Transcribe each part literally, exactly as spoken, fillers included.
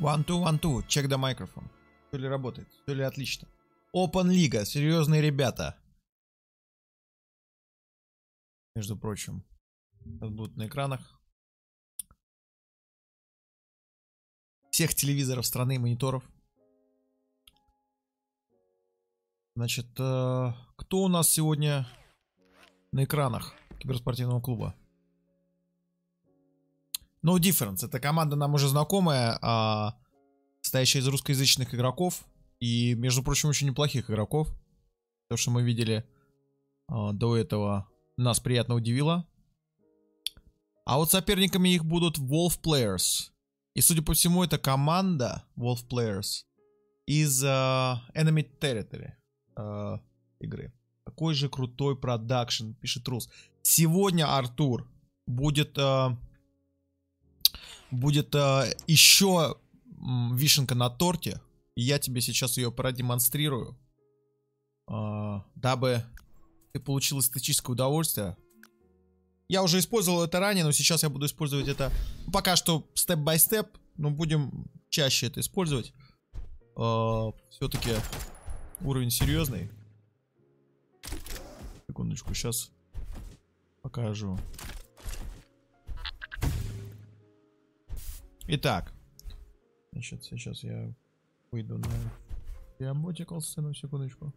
One, two, one, two. Check the microphone. Все ли работает? Все ли отлично? Open Liga. Серьезные ребята. Между прочим. Сейчас будут на экранах. Всех телевизоров страны, мониторов. Значит, кто у нас сегодня на экранах киберспортивного клуба? No Difference. Эта команда нам уже знакомая, а, состоящая из русскоязычных игроков. И, между прочим, очень неплохих игроков. То, что мы видели а, до этого, нас приятно удивило. А вот соперниками их будут Wolf Players. И, судя по всему, это команда Wolf Players из а, Enemy Territory а, игры. Такой же крутой продакшн, пишет Рус. Сегодня, Артур, будет... А, Будет э, еще вишенка на торте. И я тебе сейчас ее продемонстрирую, э, дабы ты получил эстетическое удовольствие. Я уже использовал это ранее, но сейчас я буду использовать это пока что степ-бай-степ. Но будем чаще это использовать. э, Все-таки уровень серьезный. Секундочку, сейчас покажу. Итак, значит, сейчас я выйду на Diabotical сцену, секундочку.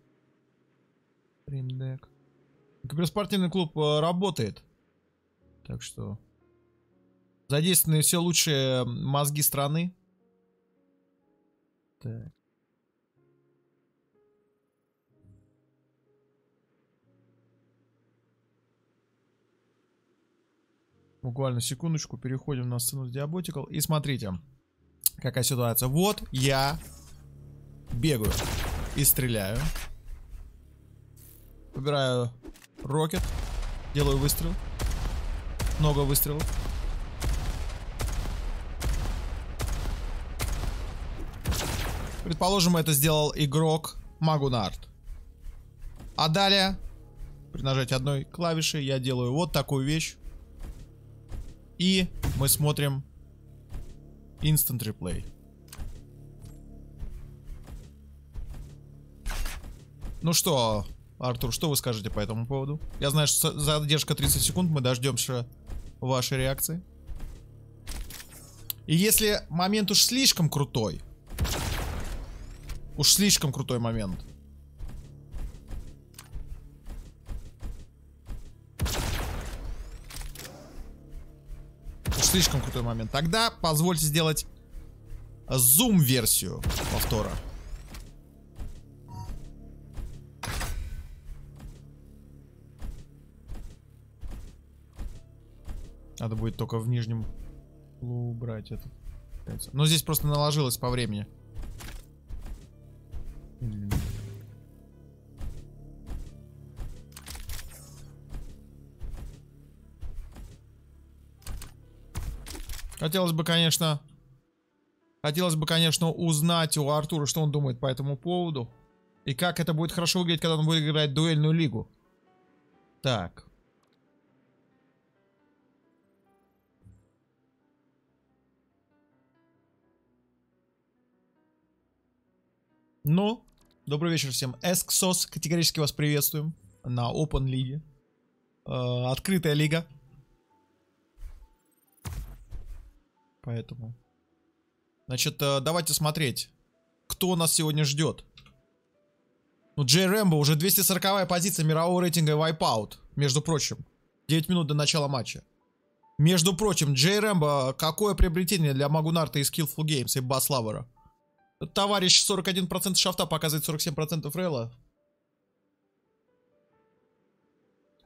Stream Deck. Киберспортивный клуб работает. Так что задействованы все лучшие мозги страны. Так. Буквально секундочку, переходим на сцену с Diabotical. И смотрите, какая ситуация. Вот я бегаю и стреляю. Выбираю рокет. Делаю выстрел. Много выстрелов. Предположим, это сделал игрок Магунард. А далее, при нажатии одной клавиши, я делаю вот такую вещь. И мы смотрим Instant Replay. Ну что, Артур, что вы скажете по этому поводу? Я знаю, что задержка тридцать секунд, мы дождемся вашей реакции. И если момент уж слишком крутой, уж слишком крутой момент, слишком крутой момент. Тогда позвольте сделать зум-версию повтора. Надо будет только в нижнем убрать это. Но здесь просто наложилось по времени. Хотелось бы, конечно, хотелось бы, конечно, узнать у Артура, что он думает по этому поводу. И как это будет хорошо выглядеть, когда он будет играть дуэльную лигу. Так. Ну, добрый вечер всем. Эсксос, категорически вас приветствуем на Open League. Э, открытая лига. Поэтому, значит, давайте смотреть, кто нас сегодня ждет. Ну, Джей Рэмбо уже двести сороковая позиция мирового рейтинга Wipeout, между прочим. девять минут до начала матча. Между прочим, Джей Рэмбо, какое приобретение для Магунарта и Skillful Games, и Бас Лавера. Товарищ сорок один процент шафта показывает сорок семь процентов рейла.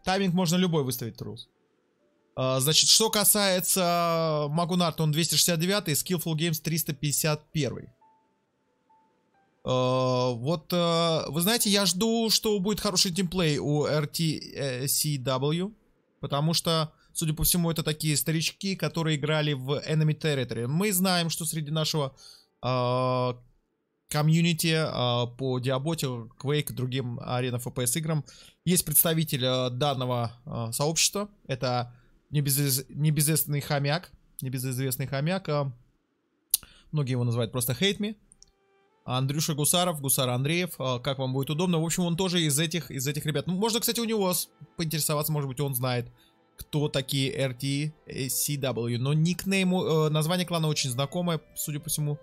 Тайминг можно любой выставить, трус. Значит, что касается Магунарта, он двести шестьдесят девятый, Skillful Games триста пятьдесят первый. Вот, вы знаете, я жду, что будет хороший тимплей у эр ти си дабл ю, потому что, судя по всему, это такие старички, которые играли в Enemy Territory. Мы знаем, что среди нашего комьюнити по Diabotical, Quake и другим арена эф пи эс играм есть представитель данного сообщества. Это... Небезызвестный хомяк. Небезызвестный хомяк. Многие его называют просто Hate Me. Андрюша Гусаров, Гусар Андреев, как вам будет удобно. В общем, он тоже из этих, из этих ребят. Ну, можно, кстати, у него поинтересоваться, может быть, он знает, кто такие эр ти си дабл ю. Но никнейм, название клана очень знакомое, судя по всему.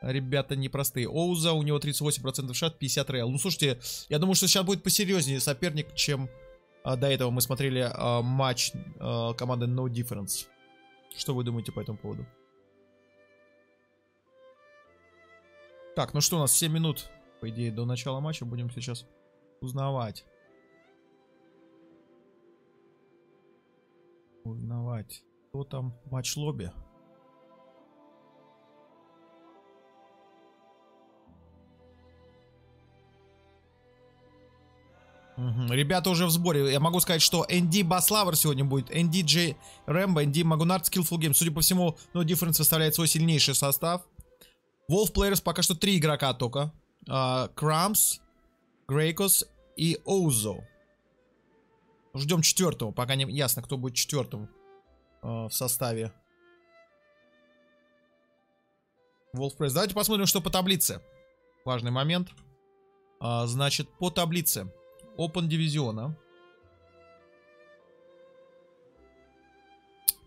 Ребята непростые. Оуза, у него тридцать восемь процентов шат, пятьдесят реал. Ну, слушайте, я думаю, что сейчас будет посерьезнее соперник, чем а, до этого мы смотрели а, матч а, команды No Difference. Что вы думаете по этому поводу? Так, ну что, у нас семь минут, по идее, до начала матча. Будем сейчас узнавать. Узнавать, кто там в матч-лобби. Ребята уже в сборе. Я могу сказать, что эн ди Баславер сегодня будет, эн ди Джей Рэмбо, эн ди Магунард, Skillful Games. Судя по всему, No Difference выставляет свой сильнейший состав. Wolf Players пока что три игрока только. Крамс, Грейкос и Оузо. Ждем четвертого. Пока не ясно, кто будет четвертым uh, в составе. Wolf Players. Давайте посмотрим, что по таблице. Важный момент. Uh, значит, по таблице. Open дивизиона.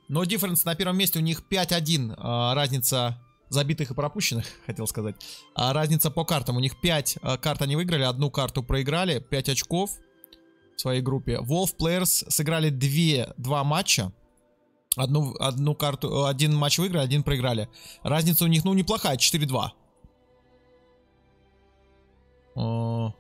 No Difference на первом месте, у них пять один. А, разница забитых и пропущенных, хотел сказать. А, разница по картам. У них пять а, карт они выиграли, одну карту проиграли, пять очков в своей группе. Wolf Players сыграли два матча. Одну, одну карту, один матч выиграли, один проиграли. Разница у них, ну, неплохая, четыре два. А...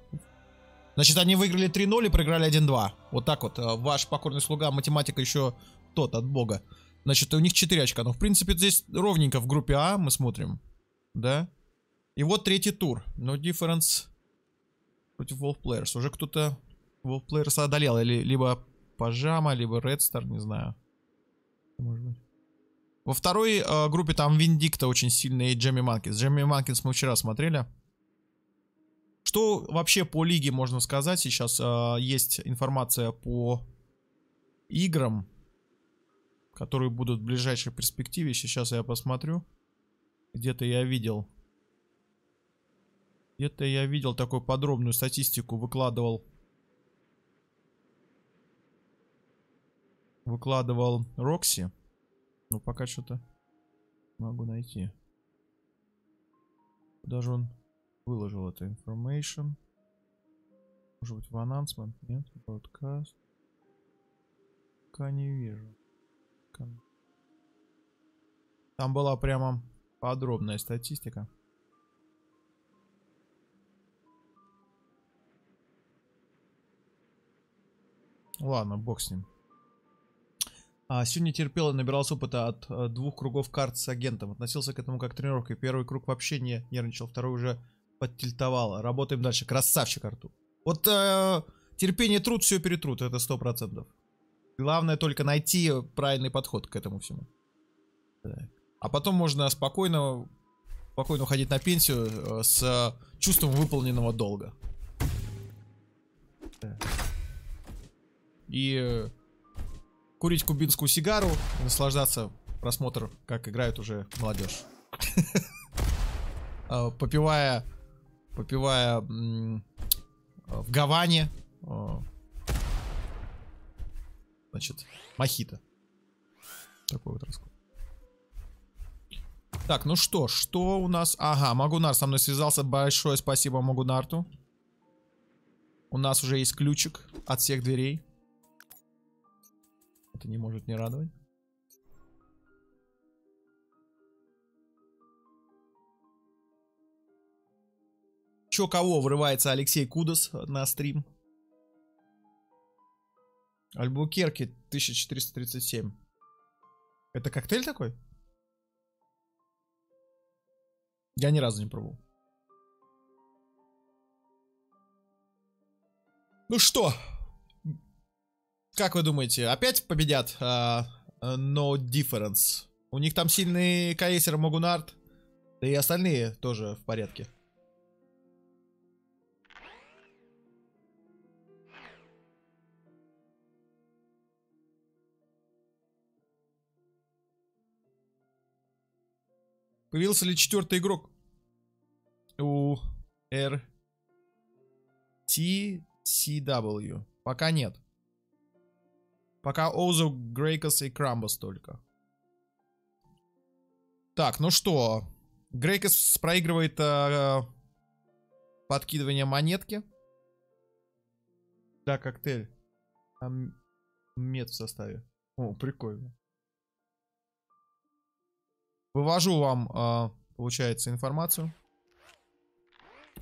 Значит, они выиграли три ноль и проиграли один два. Вот так вот. Ваш покорный слуга, математика еще тот от бога. Значит, у них четыре очка. Ну, в принципе, здесь ровненько в группе А мы смотрим. Да? И вот третий тур. No Difference против Wolf Players. Уже кто-то Wolf Players одолел. Или, либо Пажама, либо Red Star, не знаю. Может быть. Во второй э, группе там Виндикта очень сильный и Джемми Манкинс. Джемми Манкинс мы вчера смотрели. Что вообще по лиге можно сказать? Сейчас э, есть информация по играм, которые будут в ближайшей перспективе. Сейчас я посмотрю. Где-то я видел. Где-то я видел такую подробную статистику. Выкладывал. Выкладывал Рокси. Ну, пока что-то могу найти. Даже он... Выложил это information. Может быть, в анонсмент? Нет, подкаст. Пока не вижу. Там была прямо подробная статистика. Ладно, бог с ним. А, сегодня терпел и набирался опыта от а, двух кругов карт с агентом. Относился к этому как к тренировке. Первый круг вообще не нервничал, второй уже... подтильтовало. Работаем дальше. Красавчик, Артур. Вот э, терпение, труд, все перетрут. Это сто процентов. Главное только найти правильный подход к этому всему. Так. А потом можно спокойно, спокойно уходить на пенсию э, с э, чувством выполненного долга. Так. И э, курить кубинскую сигару и наслаждаться просмотром, как играет уже молодежь. Попивая... Попивая в Гаване, значит, мохито. Такой вот расклад. Так, ну что, что у нас? Ага, Магунар со мной связался. Большое спасибо Магунарту. У нас уже есть ключик от всех дверей. Это не может не радовать. Чё кого? Врывается Алексей Кудас на стрим. Альбукерки тысяча четыреста тридцать семь. Это коктейль такой? Я ни разу не пробовал. Ну что? Как вы думаете, опять победят uh, No Difference? У них там сильный Каэсер, Магунард. Да и остальные тоже в порядке. Появился ли четвертый игрок? У Р Т С W. Пока нет. Пока Оузо, Грейкос и Крамбос только. Так, ну что? Грейкос проигрывает э, подкидывание монетки. Да, коктейль. Там мед в составе. О, прикольно. Вывожу вам, э, получается, информацию.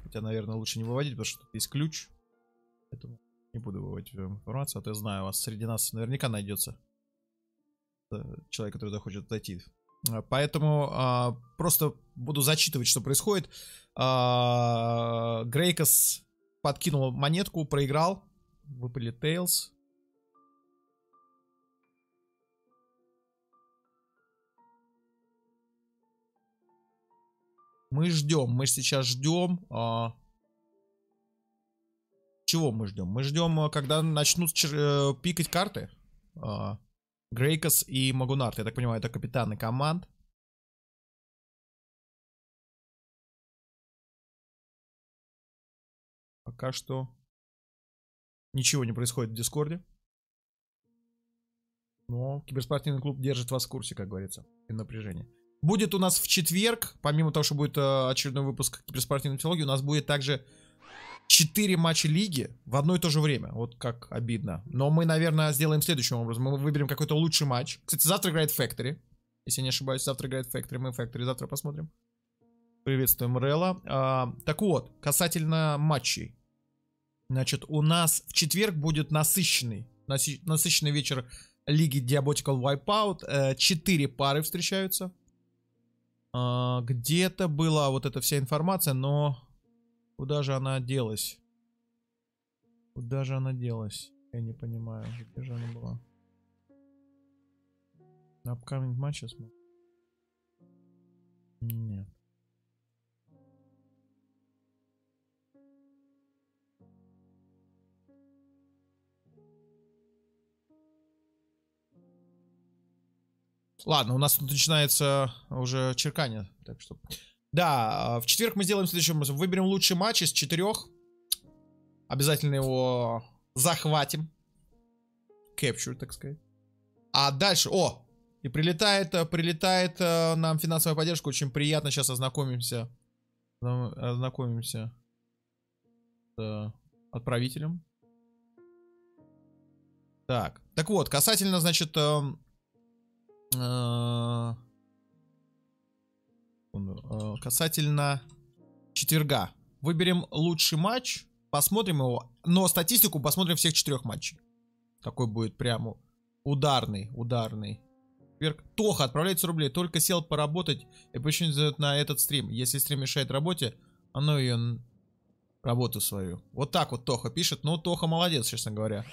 Хотя, наверное, лучше не выводить, потому что тут есть ключ. Поэтому не буду выводить информацию. А то я знаю, у вас среди нас наверняка найдется человек, который захочет зайти. Поэтому а, просто буду зачитывать, что происходит. А, Грейкос подкинул монетку, проиграл. Выпали Tails. Мы ждем, мы сейчас ждем. А... Чего мы ждем? Мы ждем, когда начнут чер... пикать карты. А... Грейкос и Магунард, я так понимаю, это капитаны команд. Пока что ничего не происходит в Дискорде. Но киберспортивный клуб держит вас в курсе, как говорится, и напряжение. Будет у нас в четверг, помимо того, что будет очередной выпуск киберспортивной психологии, у нас будет также четыре матча лиги в одно и то же время. Вот как обидно. Но мы, наверное, сделаем следующим образом. Мы выберем какой-то лучший матч. Кстати, завтра играет Factory. Если я не ошибаюсь, завтра играет Factory. Мы Factory завтра посмотрим. Приветствуем Релла. А, так вот, касательно матчей. Значит, у нас в четверг будет насыщенный, наси- насыщенный вечер лиги Diabotical Wipeout. Четыре пары встречаются. А, где-то была вот эта вся информация, но... Куда же она делась? Куда же она делась? Я не понимаю, где же она была? На upcoming матче смотрю? Нет. Ладно, у нас тут начинается уже черкание, так что... Да, в четверг мы сделаем следующим образом. Выберем лучший матч из четырех. Обязательно его захватим. Capture, так сказать. А дальше, о! И прилетает, прилетает нам финансовая поддержка. Очень приятно, сейчас ознакомимся. Ознакомимся с отправителем. Так, так вот, касательно, значит... Э э Касательно четверга. Выберем лучший матч, посмотрим его, но статистику посмотрим всех четырех матчей. Такой будет прямо ударный, ударный. Тоха отправляет сто рублей, только сел поработать и почему задает на этот стрим. Если стрим мешает работе, оно ее работу свою. Вот так вот Тоха пишет, но Тоха молодец, честно говоря.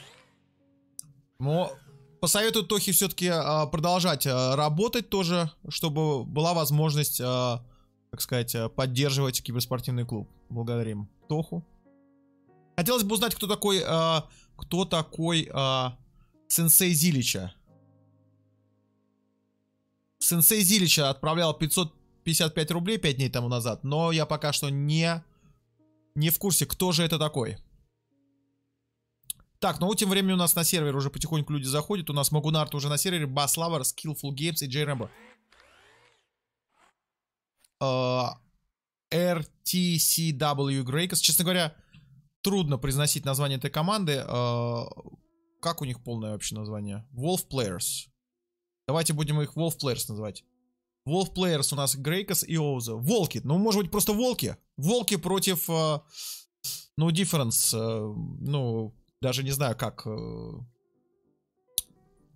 Но... Посоветую Тохе все-таки а, продолжать а, работать тоже, чтобы была возможность, а, так сказать, поддерживать киберспортивный клуб. Благодарим Тоху. Хотелось бы узнать, кто такой, а, кто такой а, сенсей Зилича. Сенсей Зилича отправлял пятьсот пятьдесят пять рублей пять дней тому назад, но я пока что не, не в курсе, кто же это такой. Так, ну тем временем у нас на сервер уже потихоньку люди заходят. У нас Магунард уже на сервере, Бас Лавер, Skillful Games и Джей Рэмбо. эр ти си дабл ю Грейкос. Честно говоря, трудно произносить название этой команды. Uh, как у них полное вообще название? Wolf Players. Давайте будем их Wolf Players называть. Wolf Players у нас Грейкос и Оуза. Волки. Ну, может быть, просто волки. Волки против uh, No Difference. Uh, ну... Даже не знаю, как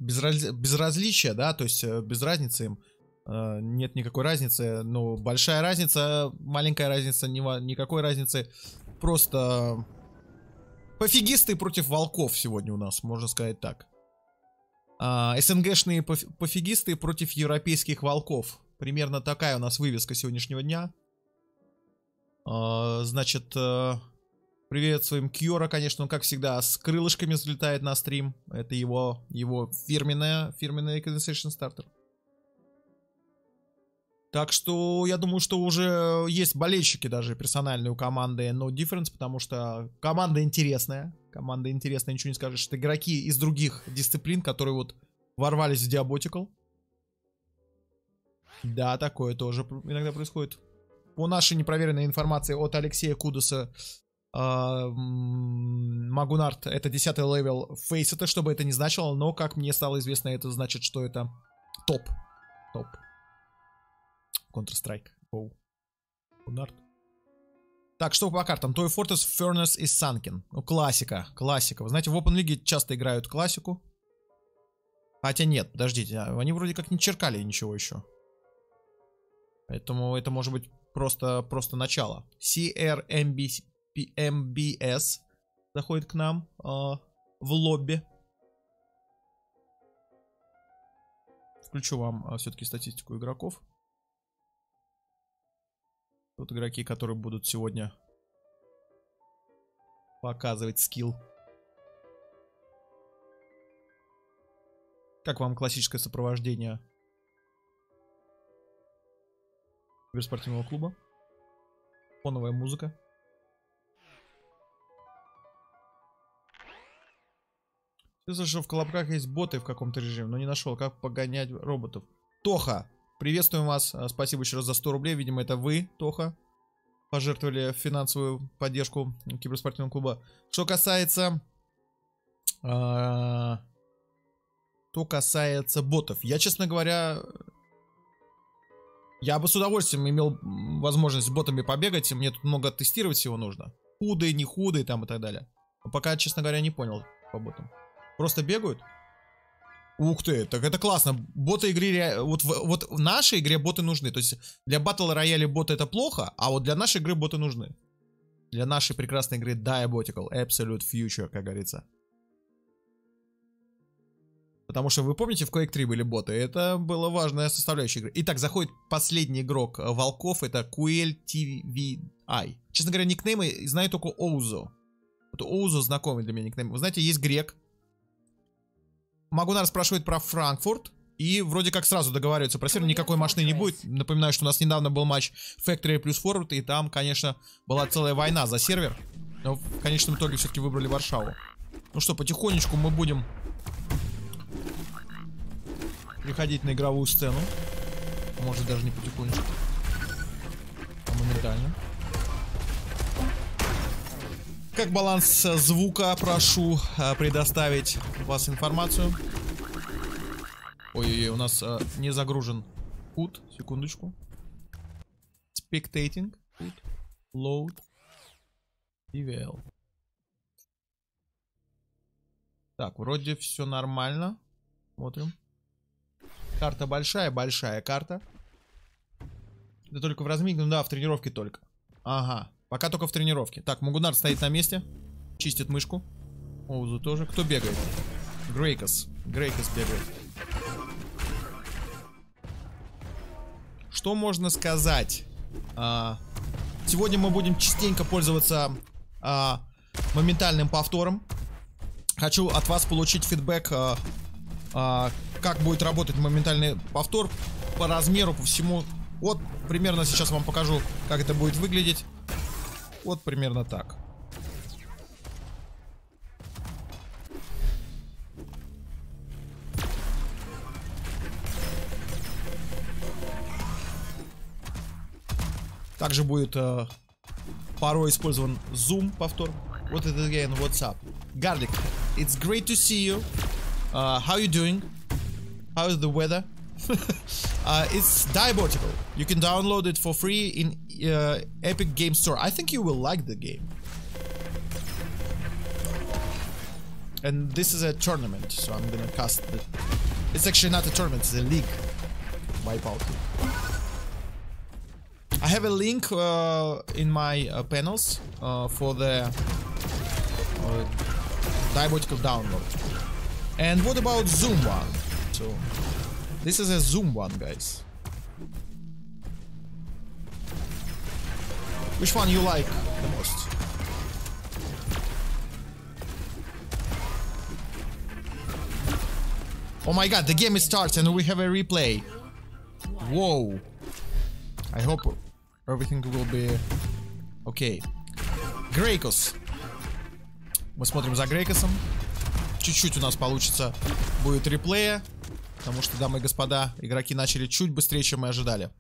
Безраз... безразличие, да, то есть без разницы им. Нет никакой разницы. Ну, большая разница, маленькая разница, никакой разницы. Просто пофигисты против волков сегодня у нас, можно сказать так. СНГшные пофигисты против европейских волков. Примерно такая у нас вывеска сегодняшнего дня. Значит... Приветствуем Кьора, конечно, он, как всегда, с крылышками взлетает на стрим. Это его, его фирменная, фирменная Conversation Starter. Так что я думаю, что уже есть болельщики даже персональные у команды No Difference, потому что команда интересная. Команда интересная, ничего не скажешь. Это игроки из других дисциплин, которые вот ворвались в Диаботикал. Да, такое тоже иногда происходит. По нашей непроверенной информации от Алексея Кудуса, Магунард — это десятый левел Фейсета, что бы это ни значило, но, как мне стало известно, это значит, что это топ. Топ. Counter-Strike. Оу. Магунард. Так, что по картам? Toy Fortress, Furnace и Sunken. Ну, классика, классика. Вы знаете, в Open League часто играют классику. Хотя нет, подождите, они вроде как не черкали ничего еще. Поэтому это может быть просто, просто начало. си эр эм би эс заходит к нам э, в лобби. Включу вам э, все-таки статистику игроков. Тут игроки, которые будут сегодня показывать скилл. Как вам классическое сопровождение киберспортивного клуба? Фоновая музыка. Все, что в колобках есть боты в каком-то режиме, но не нашел, как погонять роботов. Тоха! Приветствуем вас, спасибо еще раз за сто рублей, видимо это вы, Тоха, пожертвовали финансовую поддержку киберспортивного клуба. Что касается, э, то касается ботов, я, честно говоря, я бы с удовольствием имел возможность с ботами побегать, и мне тут много тестировать всего нужно, худые, не худые там и так далее, но пока, честно говоря, не понял по ботам, просто бегают. Ух ты, так это классно. Боты игры, вот, вот в нашей игре боты нужны. То есть для батл рояля боты это плохо, а вот для нашей игры боты нужны. Для нашей прекрасной игры Diabotical, Absolute Future, как говорится. Потому что вы помните, в Quake три были боты. Это была важная составляющая игры. Итак, заходит последний игрок волков. Это QLTVI. Честно говоря, никнеймы знаю только Оузо. Вот Оузо знакомый для меня никнейм. Вы знаете, есть грек. Магунар спрашивает про Франкфурт, и вроде как сразу договариваются про сервер, никакой машины не будет. Напоминаю, что у нас недавно был матч Factory плюс Forward, и там, конечно, была целая война за сервер, но в конечном итоге все-таки выбрали Варшаву. Ну что, потихонечку мы будем приходить на игровую сцену. Может, даже не потихонечку, а моментально. Как баланс звука, прошу э, предоставить вас информацию. Ой-ой-ой, у нас э, не загружен H U D. Секундочку. Spectating. H U D. Load. ди ви эл. Так, вроде все нормально. Смотрим. Карта большая, большая карта. Да только в разминке, ну да, в тренировке только. Ага. Пока только в тренировке. Так, Магунар стоит на месте. Чистит мышку. Оузу тоже. Кто бегает? Грейкос. Грейкос бегает. Что можно сказать? А, сегодня мы будем частенько пользоваться а, моментальным повтором. Хочу от вас получить фидбэк, а, а, как будет работать моментальный повтор по размеру, по всему. Вот, примерно сейчас вам покажу, как это будет выглядеть. Вот примерно так. Также будет э, порой использован зум повтор. What is it again? What's up? Garlic, it's great to see you. Uh, how you doing? How is the weather? uh, it's Diabotical. You can download it for free in uh, Epic Game Store. I think you will like the game. And this is a tournament, so I'm gonna cast it. It's actually not a tournament, it's a league. Wipeout. I have a link uh, in my uh, panels uh, for the uh, Diabotical download. And what about Zoom one? So. This is a Zoom one, guys. Which one you like the most? Oh my god, the game starts and we have a replay. Whoa. I hope everything will be okay. Грейкос. Мы смотрим за Грейкосом. Чуть-чуть у нас получится будет реплея, потому что, дамы и господа, игроки начали чуть быстрее, чем мы ожидали.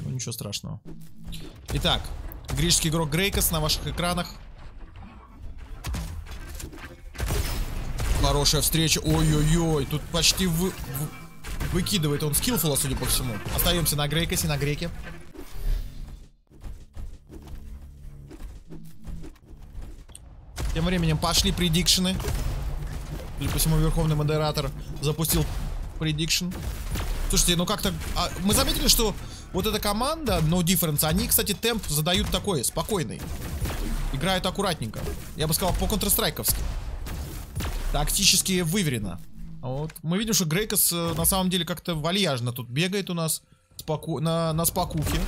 Ну, ничего страшного. Итак, греческий игрок Грейкос на ваших экранах. Хорошая встреча. Ой-ой-ой, тут почти вы... вы... выкидывает он скиллфула, судя по всему. Остаемся на Грейкосе, на Греке. Тем временем пошли предикшены. Или посему верховный модератор запустил предикшн. Слушайте, ну как-то... А, мы заметили, что вот эта команда No Difference, они, кстати, темп задают такой, спокойный. Играют аккуратненько. Я бы сказал, по Counter-Strike-овски. Тактически выверено. Вот. Мы видим, что Грейкос на самом деле как-то вальяжно тут бегает у нас. Споку... На, на спокухе.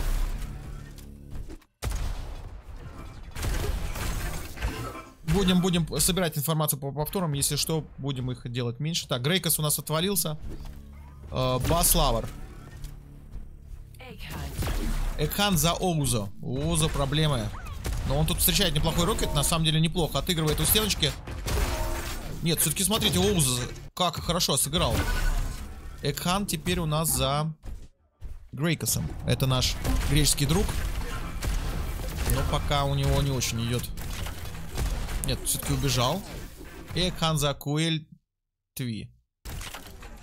Будем, будем собирать информацию по повторам. Если что, будем их делать меньше. Так, Грейкос у нас отвалился. Э, Баславр. Экхан за Оузо. Оузо проблемы. Но он тут встречает неплохой рокет. На самом деле неплохо. Отыгрывает у стеночки. Нет, все-таки смотрите, Оузо как хорошо сыграл. Экхан теперь у нас за Грейкосом. Это наш греческий друг. Но пока у него не очень идет. Нет, все-таки убежал. И Ханза Куэль Тви.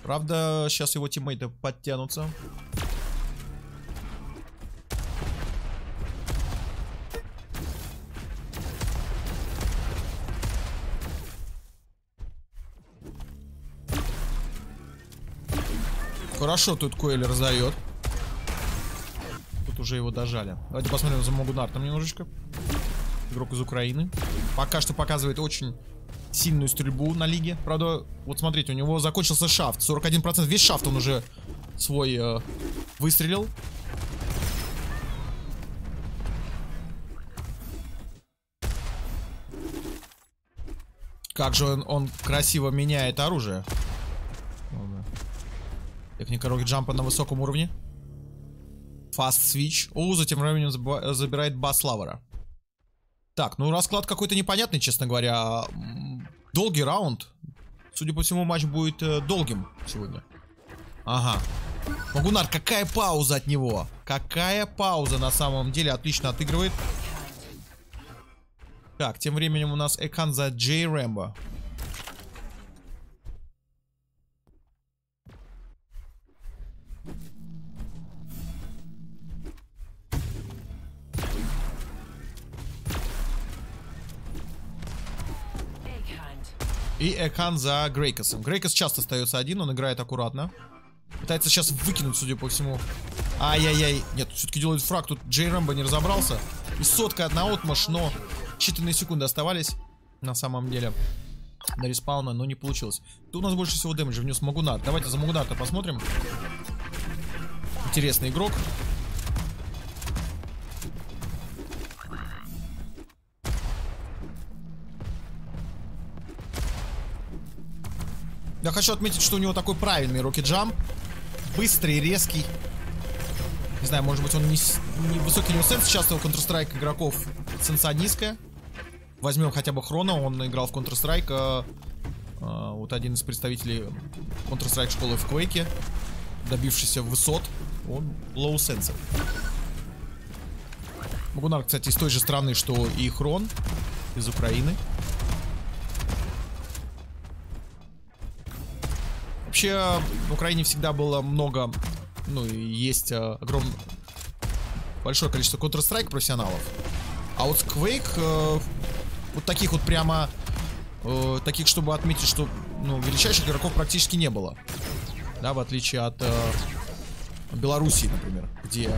Правда, сейчас его тиммейты подтянутся. Хорошо тут Куэль раздает. Тут уже его дожали. Давайте посмотрим за Могунартом немножечко. Игрок из Украины. Пока что показывает очень сильную стрельбу на лиге. Правда, вот смотрите, у него закончился шафт. сорок один процент. Весь шафт он уже свой э, выстрелил. Как же он, он красиво меняет оружие. Техника рокет-джампа на высоком уровне. Fast switch. Оузо тем временем забирает Баславра. Так, ну расклад какой-то непонятный, честно говоря. Долгий раунд. Судя по всему, матч будет э, долгим сегодня. Ага. Магунар, какая пауза от него. Какая пауза на самом деле. Отлично отыгрывает. Так, тем временем у нас Экхан за Джей Рэмбо. И Экхан за Грейкосом. Грейкос часто остается один, он играет аккуратно. Пытается сейчас выкинуть, судя по всему. Ай-яй-яй. Нет, все-таки делает фраг. Тут Джей Рэмбо не разобрался. И сотка одна отмашь, но считанные секунды оставались на самом деле до респауна, но не получилось. Тут у нас больше всего дэмэджа внес Магунар. Давайте за Магунарта посмотрим. Интересный игрок. Я хочу отметить, что у него такой правильный рокет-джамп. Быстрый, резкий. Не знаю, может быть, он не, не высокий, не сенс. Часто у Counter-Strike игроков сенса низкая. Возьмем хотя бы Хрона. Он играл в Counter-Strike. А, а, вот один из представителей Counter-Strike школы в Quake, добившийся высот. Он low сенс. Магунар, кстати, из той же страны, что и Хрон. Из Украины. Вообще, в Украине всегда было много, ну и есть э, огромное, большое количество Counter-Strike профессионалов. А вот Quake, э, вот таких вот прямо, э, таких, чтобы отметить, что ну, величайших игроков практически не было. Да, в отличие от э, Белоруссии, например, где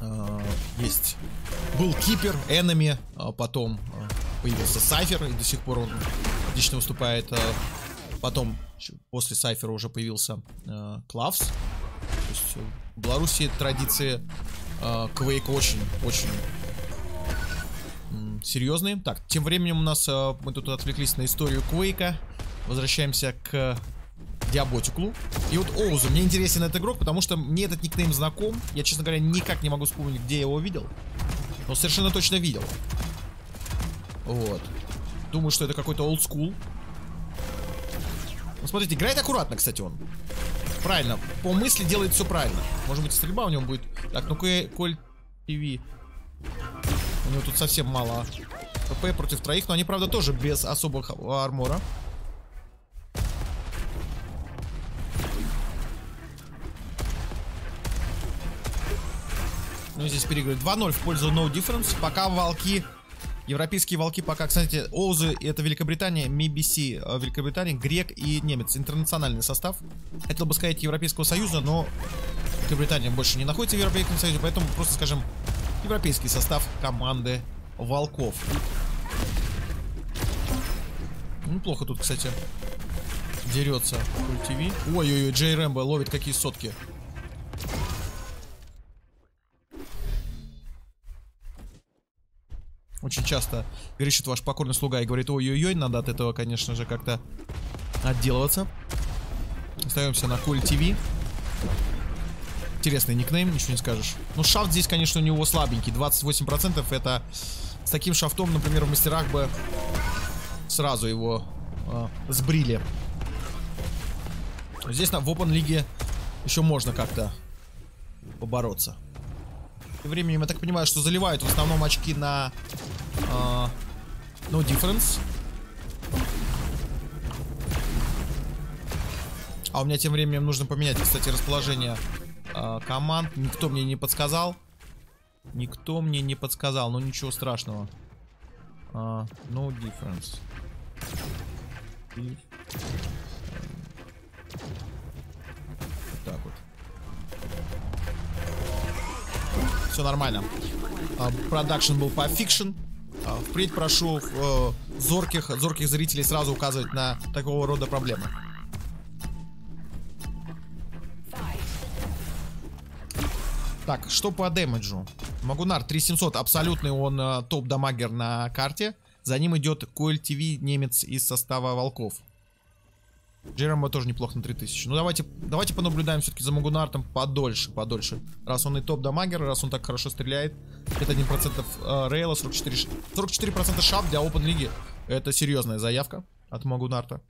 э, есть, был Keeper, Enemy, а потом э, появился Cypher, и до сих пор он отлично выступает. Э, потом... После Сайфера уже появился э, Клавс. То есть в Беларуси традиции э, Quake очень-очень э, серьезные. Так, тем временем у нас э, мы тут отвлеклись на историю Quake'а. Возвращаемся к Диаботиклу. И вот Оузу. Мне интересен этот игрок, потому что мне этот никнейм знаком. Я, честно говоря, никак не могу вспомнить, где я его видел. Но совершенно точно видел. Вот. Думаю, что это какой-то олдскул. Ну, смотрите, играет аккуратно, кстати, он. Правильно. По мысли делает все правильно. Может быть, стрельба у него будет. Так, ну Коль пи ви. У него тут совсем мало ПП против троих. Но они, правда, тоже без особого армора. Ну, здесь переигрывает. два ноль в пользу No Difference. Пока волки... Европейские волки пока, кстати, Оузы, это Великобритания, эм би си Великобритания, грек и немец. Интернациональный состав. Хотел бы сказать Европейского Союза, но Великобритания больше не находится в Европейском Союзе, поэтому просто скажем европейский состав команды волков. Неплохо тут, кстати, дерется Куль-ТВ. Ой-ой-ой, Джей Рэмбо ловит какие сотки. Очень часто грешит ваш покорный слуга и говорит: ой-ой-ой, надо от этого, конечно же, как-то отделываться. Остаемся на Коль-ТВ. Интересный никнейм, ничего не скажешь. Ну, шафт здесь, конечно, у него слабенький. двадцать восемь процентов это... С таким шафтом, например, в мастерах бы сразу его э, сбрили. Здесь на, в Open-лиге еще можно как-то побороться. Временем, я так понимаю, что заливают в основном очки на э, No Difference. А у меня тем временем нужно поменять, кстати, расположение э, команд. Никто мне не подсказал. Никто мне не подсказал, но ничего страшного. э, No Difference. И... Вот так вот. Все нормально. Продакшн был по фикшн. Впредь прошу э, зорких, зорких зрителей сразу указывать на такого рода проблемы. Так, что по дэмэджу? Магунар три тысячи семьсот, абсолютный он э, топ-дамагер на карте. За ним идет Коль-ТВ, немец из состава волков. Джерембо тоже неплохо на три тысячи. Ну давайте, давайте понаблюдаем все-таки за Магунартом подольше, подольше. Раз он и топ-дамагер, раз он так хорошо стреляет. пять процентов рейла, сорок четыре процента шап для Open лиги. Это серьезная заявка от Магунарта.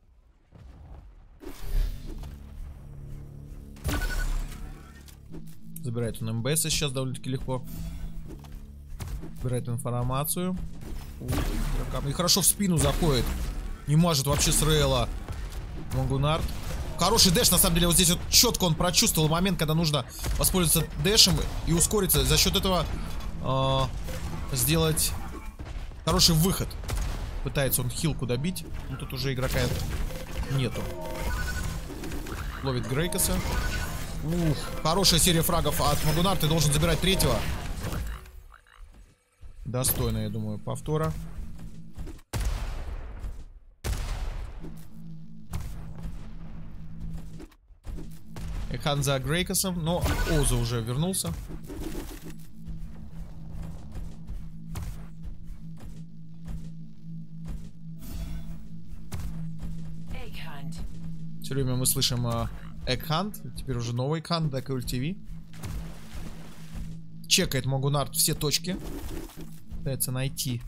Забирает он МБС сейчас довольно-таки легко. Забирает информацию. И хорошо в спину заходит. Не может вообще с рейла Магунарт. Хороший дэш, на самом деле, вот здесь вот четко он прочувствовал момент, когда нужно воспользоваться дэшем и ускориться. За счет этого э, сделать хороший выход. Пытается он хилку добить. Но тут уже игрока нету. Ловит Грейкоса. Ух, хорошая серия фрагов от Магунарта. Ты должен забирать третьего. Достойно, я думаю, повтора. Хан за Грейкосом, но Оуза уже вернулся. Все время мы слышим Экхант, uh, теперь уже новый Экхант, да, Коль-ТВ. Чекает Магунарт все точки. Пытается найти.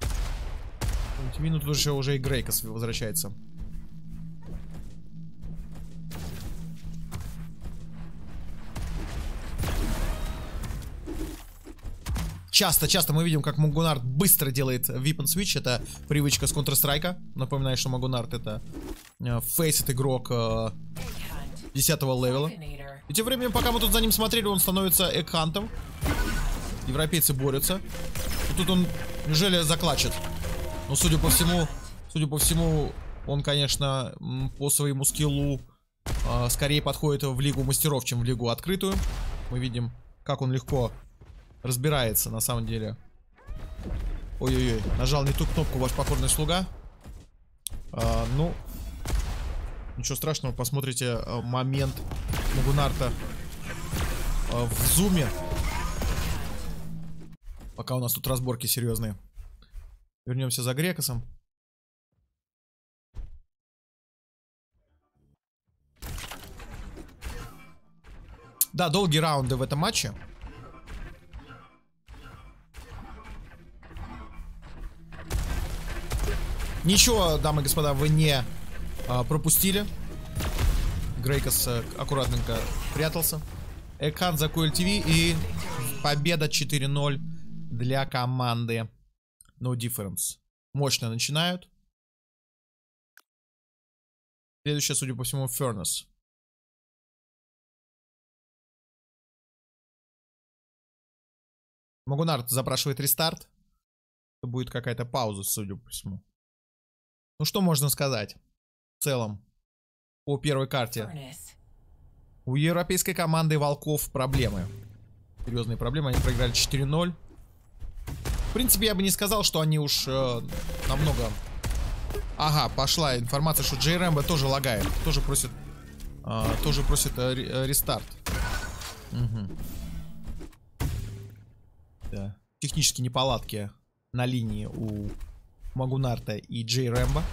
Коль-ТВ, ну тут же уже и Грейкос возвращается. Часто-часто мы видим, как Магунарт быстро делает Weapon Switch. Это привычка с Counter-Strike. Напоминаю, что Магунарт это фейсит игрок десятого левела. И тем временем, пока мы тут за ним смотрели, он становится Экхантом. Европейцы борются. И тут он, неужели, заклачет? Но судя по всему, судя по всему, он, конечно, по своему скиллу скорее подходит в Лигу мастеров, чем в Лигу открытую. Мы видим, как он легко... разбирается, на самом деле. Ой-ой-ой, нажал не ту кнопку ваш покорный слуга. А, ну, ничего страшного, посмотрите момент Магунарта а, в зуме. Пока у нас тут разборки серьезные. Вернемся за Грекосом. Да, долгие раунды в этом матче. Ничего, дамы и господа, вы не а, пропустили. Грейкос а, аккуратненько прятался. Экхан за QLTV и победа четыре ноль для команды No Difference. Мощно начинают. Следующая, судя по всему, Furnace. Магунард запрашивает рестарт. Будет какая-то пауза, судя по всему. Ну что можно сказать в целом по первой карте? У европейской команды Волков проблемы. Серьезные проблемы. Они проиграли четыре ноль. В принципе, я бы не сказал, что они уж э, намного... Ага, пошла информация, что Джей Рэмбо тоже лагает. Тоже просит... Э, тоже просит э, э, рестарт. Угу. Да. Технические неполадки на линии у Магунарта и Джей Рэмбо.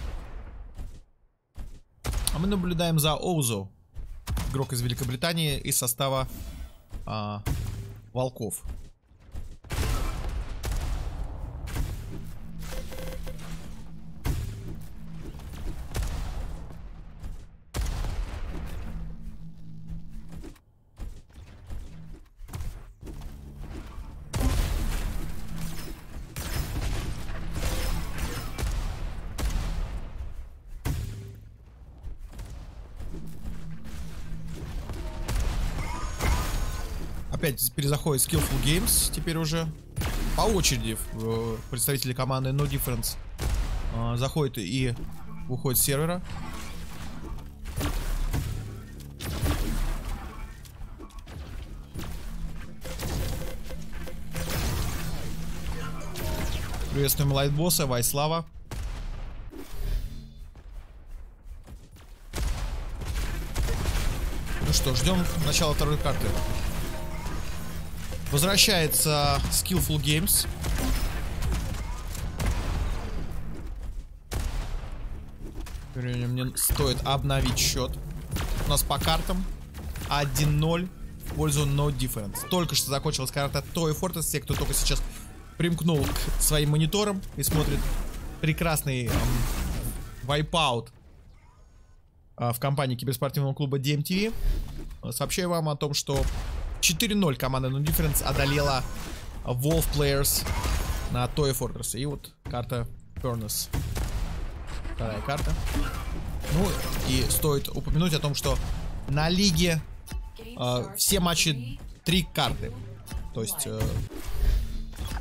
А мы наблюдаем за Оузо. Игрок из Великобритании из состава а, Волков. Опять перезаходит Skillful Games. Теперь уже по очереди представители команды No Difference заходит и уходит с сервера. Приветствуем Лайтбосса, Вайслава. Ну что, ждем начала второй карты. Возвращается Skillful Games. Мне стоит обновить счет. У нас по картам один ноль в пользу No Difference. Только что закончилась карта Toy Fortress. Те, кто только сейчас примкнул к своим мониторам и смотрит прекрасный вайпаут эм, э, в компании киберспортивного клуба ди эм ти ви, сообщаю вам о том, что четыре ноль команда No Difference одолела Wolf Players на Toy Fortress. И вот карта Furnace. Вторая карта. Ну и стоит упомянуть о том, что на лиге э, все матчи три карты. То есть э,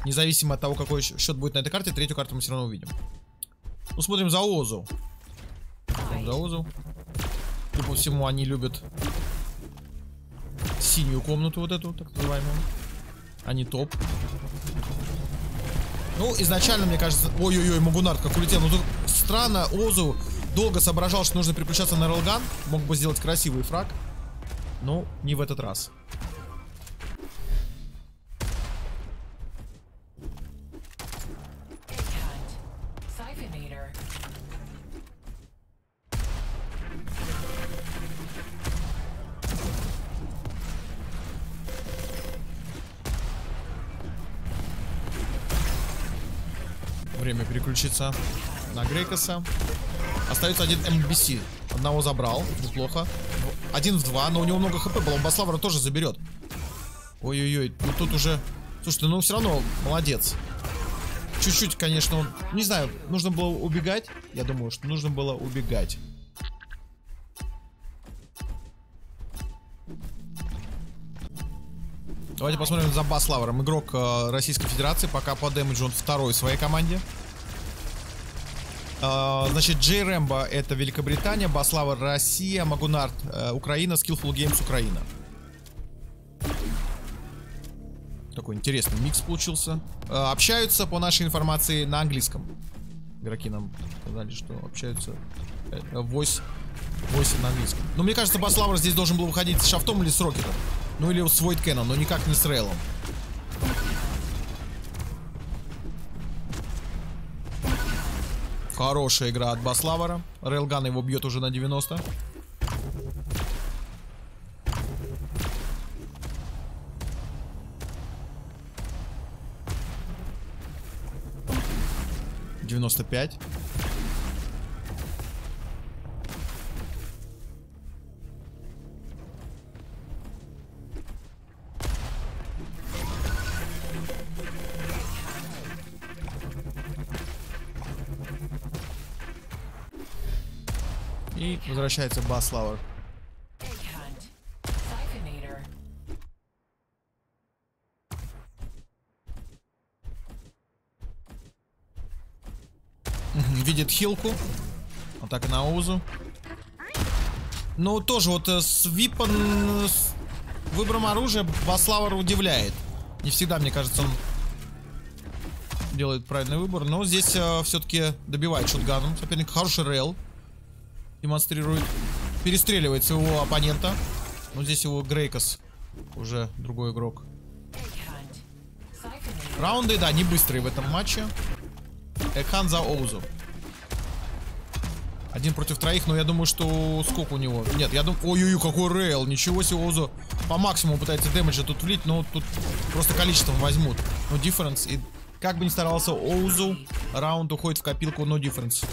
независимо от того, какой счет будет на этой карте, третью карту мы все равно увидим. Ну, смотрим за Озу. Смотрим за Озу. И по всему они любят синюю комнату, вот эту, так называемую. Они топ. Ну, изначально, мне кажется... Ой-ой-ой, Магунард как улетел. Ну, тут странно, Озу долго соображал, что нужно переключаться на Ролган. Мог бы сделать красивый фраг. Но не в этот раз. Время переключиться на Грейкоса. Остается один эм би си. Одного забрал. Неплохо. Один в два, но у него много хп было. Он Баславра тоже заберет. Ой-ой-ой. Ну тут уже... Слушайте, ну все равно молодец. Чуть-чуть, конечно, он... Не знаю, нужно было убегать. Я думаю, что нужно было убегать. Давайте посмотрим за Баславром. Игрок э, Российской Федерации. Пока по дэмэджу он второй в своей команде. Э, значит, Джей Рэмбо это Великобритания, Баславр Россия, Магунард э, Украина, Skillful Games Украина. Такой интересный микс получился. Э, общаются, по нашей информации, на английском. Игроки нам сказали, что общаются восемь на английском. Но мне кажется, Баславр здесь должен был выходить с шафтом или с рокетом. Ну или с Void Cannon, но никак не с Рейлом. Хорошая игра от Баславара. Рейлган его бьет уже на девяносто. девяносто пять. И возвращается Басславер. Видит хилку. Вот так на узу. Ну, тоже вот с випом, с выбором оружия Басславер удивляет. Не всегда, мне кажется, он делает правильный выбор. Но здесь э, все-таки добивает шотганом. Соперник хороший рейл. Демонстрирует. Перестреливает своего оппонента. Но здесь его Грейкос. Уже другой игрок. Раунды, да, не быстрые в этом матче. Экхан за Оузу. Один против троих, но я думаю, что сколько у него. Нет, я думаю... Ой-ой-ой, какой рейл. Ничего себе, Оузу по максимуму пытается дэмэджа тут влить, но тут просто количеством возьмут. Но no difference. И как бы ни старался Оузу, раунд уходит в копилку, но no difference.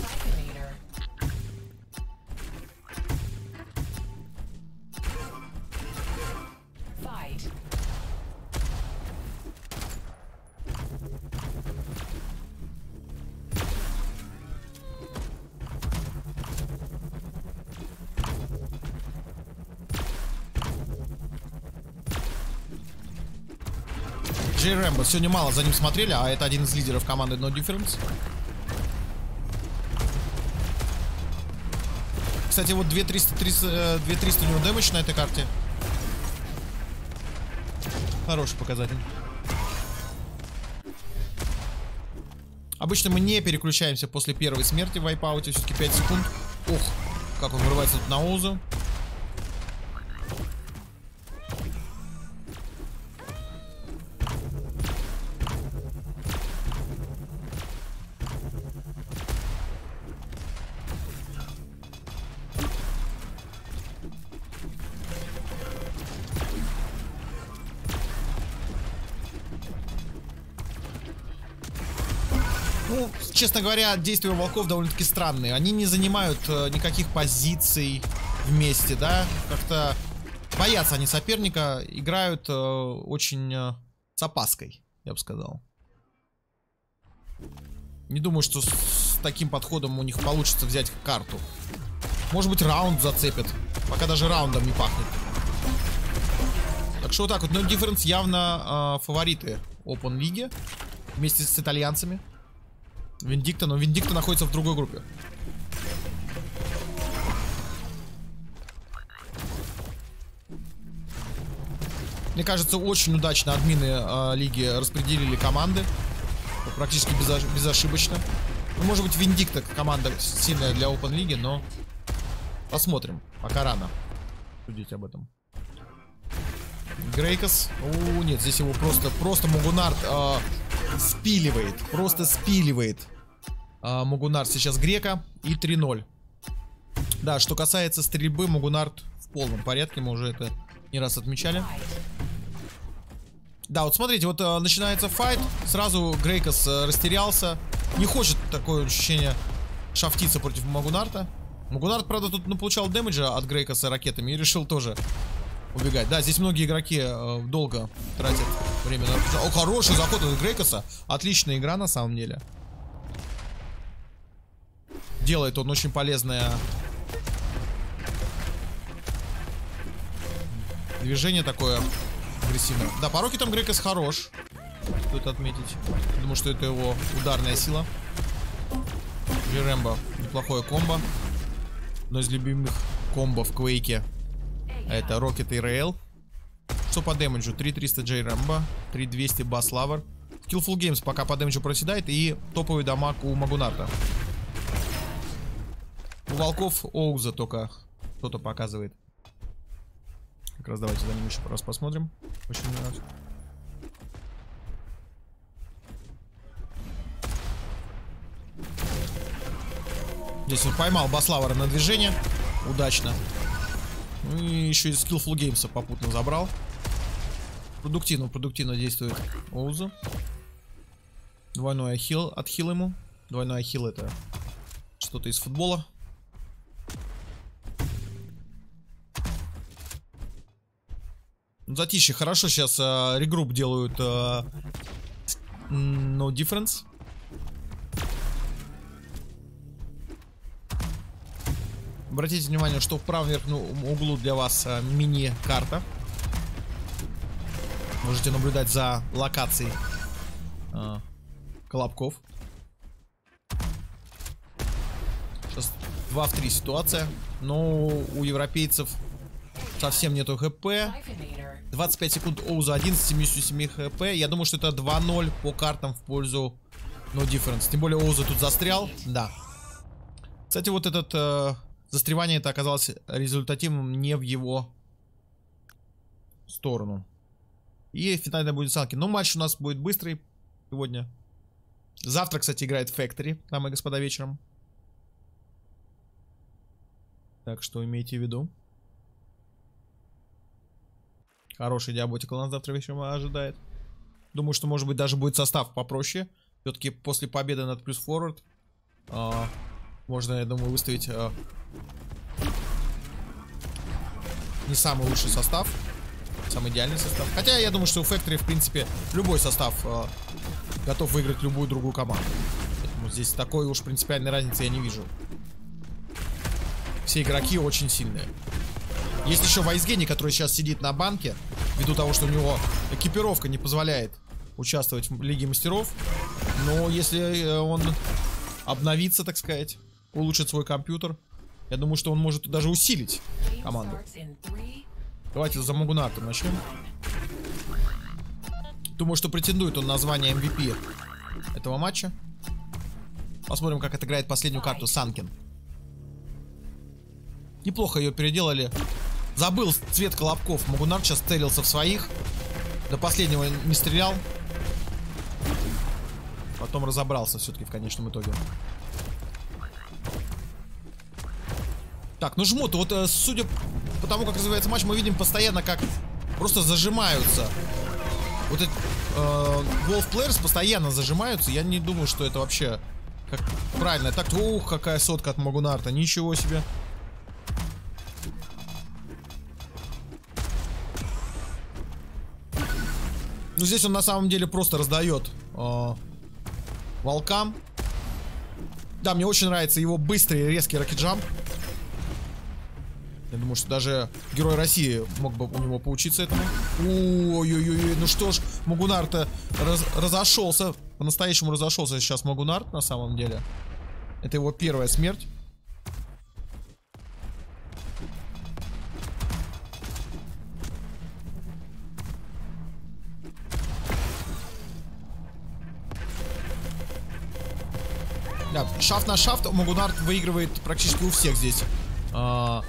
Джей Рэмбо. Сегодня мало за ним смотрели, а это один из лидеров команды No Difference. Кстати, вот две тысячи триста у него дэмэдж на этой карте. Хороший показатель. Обычно мы не переключаемся после первой смерти в вайпауте. Все-таки пять секунд. Ох, как он вырывается тут на Оузу. Ну, честно говоря, действия волков довольно-таки странные. Они не занимают э, никаких позиций вместе, да? Как-то боятся они соперника, играют э, очень э, с опаской, я бы сказал. Не думаю, что с таким подходом у них получится взять карту. Может быть, раунд зацепят. Пока даже раундом не пахнет. Так что вот так вот. No Difference явно э, фавориты Open League вместе с итальянцами. Виндикта, но Виндикта находится в другой группе. Мне кажется, очень удачно админы э, лиги распределили команды. Практически безо безошибочно. Ну, может быть, Виндикта команда сильная для Open League, но посмотрим. Пока рано судить об этом. Грейкос. О, нет, здесь его просто, просто Мугунард... Э, спиливает, просто спиливает а, Мугунард сейчас Грека. И три ноль. Да, что касается стрельбы, Мугунард в полном порядке, мы уже это не раз отмечали. Да, вот смотрите, вот а, начинается файт. Сразу Грейкос а, растерялся. Не хочет, такое ощущение, шафтиться против Мугунарда. Мугунард, правда, тут ну, получал дэмэджа от Грейкоса ракетами и решил тоже убегать. Да, здесь многие игроки э, долго тратят время на... О, хороший заход от Грейкоса. Отличная игра на самом деле. Делает он очень полезное движение такое агрессивное. Да, по рокетам Грейкос хорош. Стоит отметить. Думаю, что это его ударная сила. Джерембо. Неплохое комбо. Одно из любимых комбо в Квейке. Это Rocket и Rail. Что по дэмэджу? три триста Джей Рэмбо, три двести Басславер. Skillful Games пока по дэмэджу проседает. И топовый дамаг у Мугунарда. У волков Оуза только кто-то показывает. Как раз давайте за ним еще раз посмотрим. Очень нравится. Здесь он поймал Басславера на движение. Удачно. Ну и еще и Skillful Games попутно забрал. Продуктивно, продуктивно действует Оузу. Двойной отхил, отхил ему. Двойной ахилл — это что-то из футбола. Затище, хорошо, сейчас э, регрупп делают э, No Difference. Обратите внимание, что в правом верхнем углу для вас э, мини-карта. Можете наблюдать за локацией э, колобков. Сейчас два в три ситуация, но у европейцев совсем нету хп. двадцать пять секунд оуза, один с семьюдесятью семью хп. Я думаю, что это два ноль по картам в пользу No Difference. Тем более оуза тут застрял. Да. Кстати, вот этот э, застревание это оказалось результативным не в его сторону. И финальная будет санки. Но матч у нас будет быстрый сегодня. Завтра, кстати, играет Factory, дамы и господа, вечером. Так что имейте в виду. Хороший диаботик у нас завтра вечером ожидает. Думаю, что, может быть, даже будет состав попроще. Все-таки после победы над Плюс Форвард э, можно, я думаю, выставить э, не самый лучший состав. Самый идеальный состав. Хотя я думаю, что у Factory, в принципе, любой состав э, готов выиграть любую другую команду. Поэтому здесь такой уж принципиальной разницы я не вижу. Все игроки очень сильные. Есть еще Вайсгени, который сейчас сидит на банке, ввиду того, что у него экипировка не позволяет участвовать в Лиге Мастеров. Но если он обновится, так сказать, улучшит свой компьютер, я думаю, что он может даже усилить команду. Давайте за Магунартом начнем. Думаю, что претендует он на звание эм ви пи этого матча. Посмотрим, как отыграет последнюю карту Санкин. Неплохо ее переделали. Забыл цвет колобков. Магунарт сейчас целился в своих. До последнего не стрелял. Потом разобрался все-таки в конечном итоге. Так, ну жмут. Вот судя по тому, как развивается матч, мы видим постоянно, как просто зажимаются. Вот эти э, Wolf Players постоянно зажимаются. Я не думаю, что это вообще как правильно. Так, ух, какая сотка от Магунарта. Ничего себе. Ну, здесь он на самом деле просто раздает э, волкам. Да, мне очень нравится его быстрый и резкий ракетджамп. Я думаю, что даже Герой России мог бы у него поучиться этому. Ой-ой-ой, ну что ж, Магунарт раз, разошелся. По-настоящему разошелся сейчас Магунарт, на самом деле. Это его первая смерть. Шафт на шафт. Магунарт выигрывает практически у всех здесь. Э,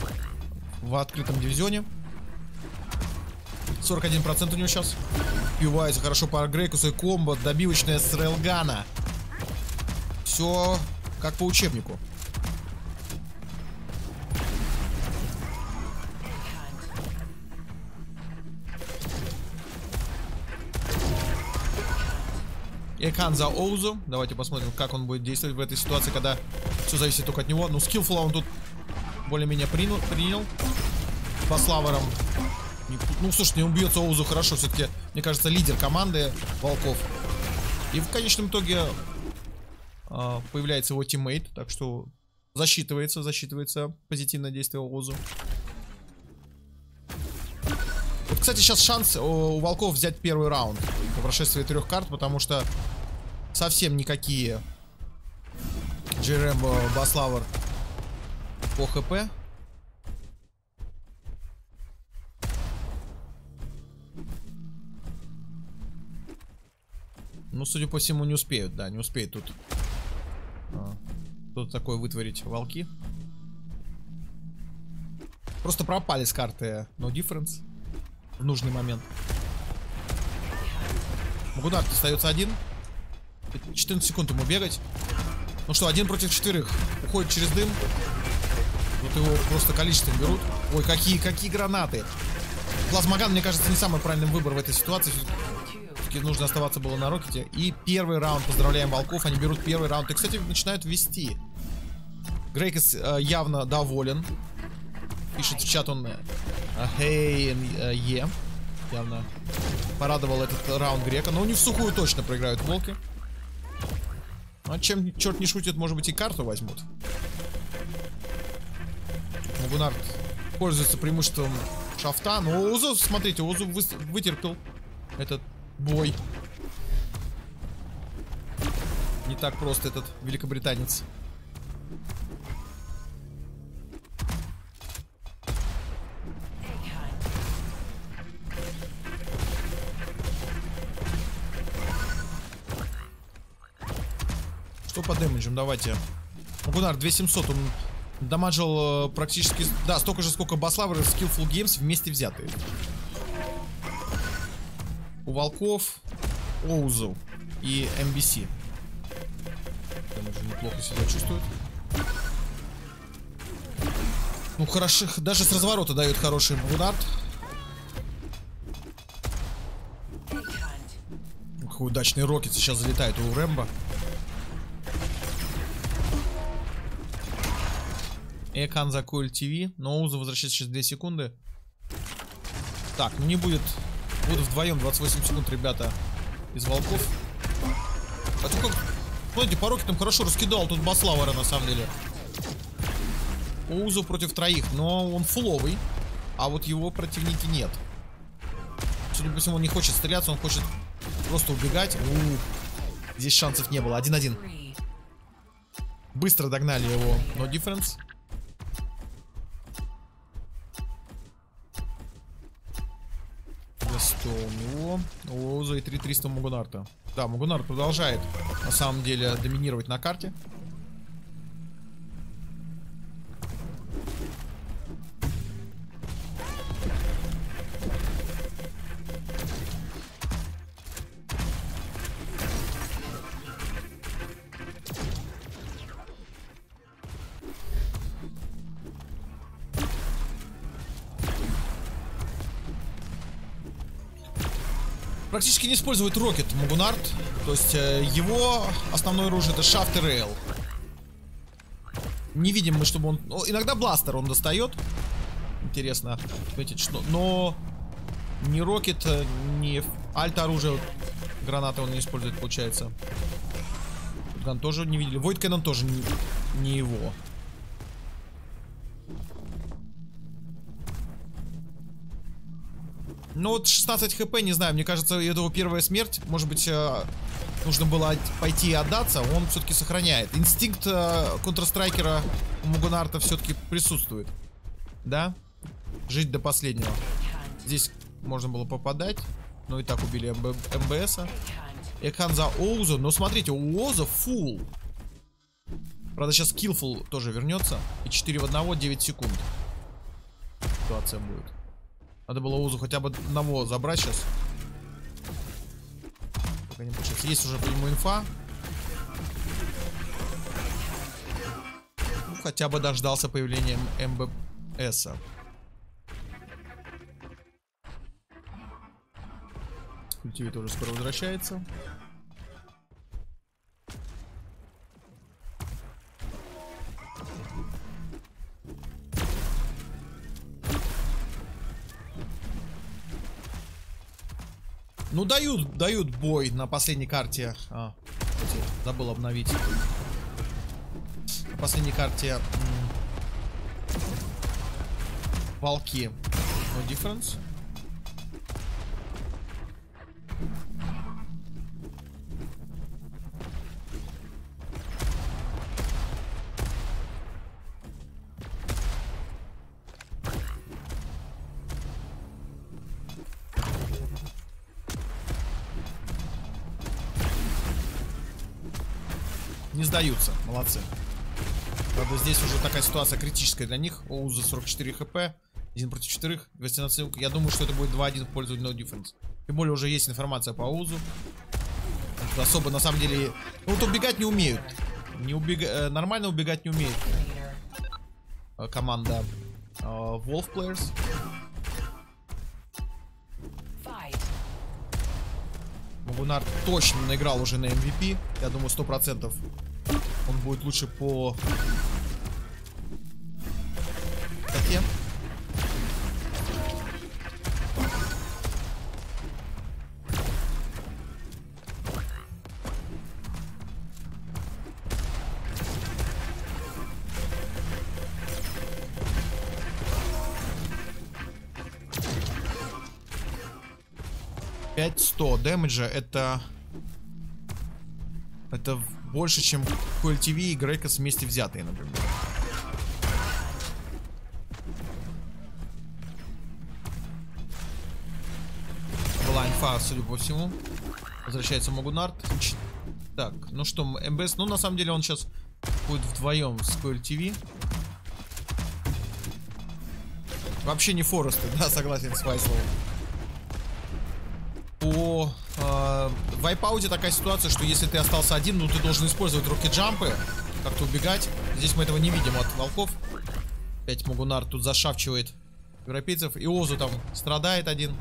в открытом дивизионе. сорок один процент у него сейчас. Пивается хорошо по Грейкусу и комбо. Добивочная с рейлгана. Все как по учебнику. Экан за Оузу. Давайте посмотрим, как он будет действовать в этой ситуации, когда все зависит только от него. Ну, скиллфула он тут более-менее принял, принял. По славерам. Ну, слушай, не убьется Оузу хорошо. Все-таки, мне кажется, лидер команды волков. И в конечном итоге э, появляется его тиммейт. Так что засчитывается, засчитывается позитивное действие Оузу. Вот, кстати, сейчас шанс у волков взять первый раунд по прошествии трех карт, потому что совсем никакие Джерембо, Баславр по хп. Ну, судя по всему, не успеют, да, не успеют тут а, что-то такое вытворить волки. Просто пропали с карты No Difference в нужный момент. Магунарт остается один. четырнадцать секунд ему бегать. Ну что, один против четверых. Уходит через дым. Вот его просто количеством берут. Ой, какие, какие гранаты. Плазмоган, мне кажется, не самый правильный выбор в этой ситуации. все-таки нужно оставаться было на Рокете. И первый раунд, поздравляем волков, они берут первый раунд. И, кстати, начинают вести. Грейкос э, явно доволен. Пишет в чат он «Hey and yeah». Явно порадовал этот раунд Грека. Но у них в сухую точно проиграют волки. А чем черт не шутит, может быть, и карту возьмут. Гунард пользуется преимуществом шафта. Но Узу, смотрите, Узу вы, вытерпел этот бой. Не так просто этот великобританец. Что по дэмэджам? Давайте. Гунард две тысячи семьсот, он... дамажил практически, да, столько же, сколько Баславр и Skillful Games вместе взятые. У волков Оузу и эм би си. Там уже неплохо себя чувствуют. Ну, хороших, даже с разворота дает хороший удар. Какой удачный рокет сейчас залетает у Рэмбо. Экан за Coil ти ви. Но Узу возвращается через две секунды. Так, ну не будет. Будут вдвоем. двадцать восемь секунд, ребята, из волков. А только, смотрите, по рокетам хорошо раскидал тут Баславара, на самом деле. Узу против троих. Но он фуловый. А вот его противники нет. Судя по всему, он не хочет стреляться. Он хочет просто убегать. У-у-у. Здесь шансов не было. один-один. Быстро догнали его. No difference. сто у него, у Оузу и три триста у Мугунарта. Да, Мугунарт продолжает, на самом деле, доминировать на карте. Практически не использует рокет Мугунарт. То есть э, его основное оружие — это шафт и рейл. Не видим мы, чтобы он... О, иногда бластер он достает. Интересно отметить, что... Но ни рокет, ни альт-оружие, гранаты он не использует, получается. Ган тоже не видели. Войд Кэннон тоже не, не его. Ну вот шестнадцать хп, не знаю, мне кажется, его первая смерть, может быть, нужно было пойти и отдаться, он все-таки сохраняет. Инстинкт контрстрайкера у Мугунарта все-таки присутствует, да? Жить до последнего. Здесь можно было попадать, но и так убили эм бэ эса. Экхан за Оузу, но смотрите, у Оуза фул. Правда, сейчас Skillful тоже вернется, и четыре в одного, девять секунд. Ситуация будет. Надо было Узу хотя бы одного забрать сейчас. Пока не получается. Есть уже по нему инфа. Ну, хотя бы дождался появления эм бэ эса. Культивит тоже скоро возвращается. Ну, дают, дают бой на последней карте. А, кстати, забыл обновить. На последней карте волки. No difference. Не сдаются, молодцы. Правда, здесь уже такая ситуация критическая для них. Оуза сорок четыре хп, один против четырех, восемнадцать. Я думаю, что это будет два-один в пользу No Difference. Тем более уже есть информация по Оузу. Особо, на самом деле, ну вот убегать не умеют. Не убега... Нормально убегать не умеет команда uh, Wolf Players. Бунар точно наиграл уже на эм ви пи. Я думаю, сто процентов он будет лучше по... Таке. пять сто дэмэджа, это это больше, чем Кол Ти Ви и Грейкос вместе взятые, например. Была инфа, судя по всему. Возвращается Магунард. Так, ну что, эм бэ эс, ну на самом деле он сейчас будет вдвоем с Кол Ти Ви. Вообще не Форесты, да, согласен с Вайсловым. По э, вайпауте такая ситуация, что если ты остался один, ну ты должен использовать рокет-джампы, как-то убегать. Здесь мы этого не видим от волков. Опять Магунар тут зашавчивает европейцев. И Озу там страдает один.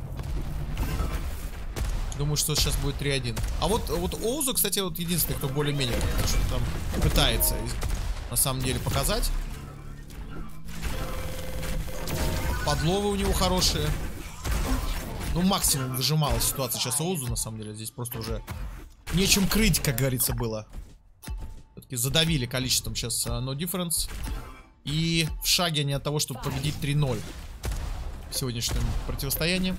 Думаю, что сейчас будет три один. А вот, вот Озу, кстати, вот единственный, кто более-менее там пытается на самом деле показать. Подловы у него хорошие. Ну, максимум выжимала ситуация сейчас Оузу, на самом деле. Здесь просто уже нечем крыть, как говорится, было. Все-таки задавили количеством сейчас uh, No Difference. И в шаге они от того, чтобы победить три ноль в сегодняшнем противостоянии.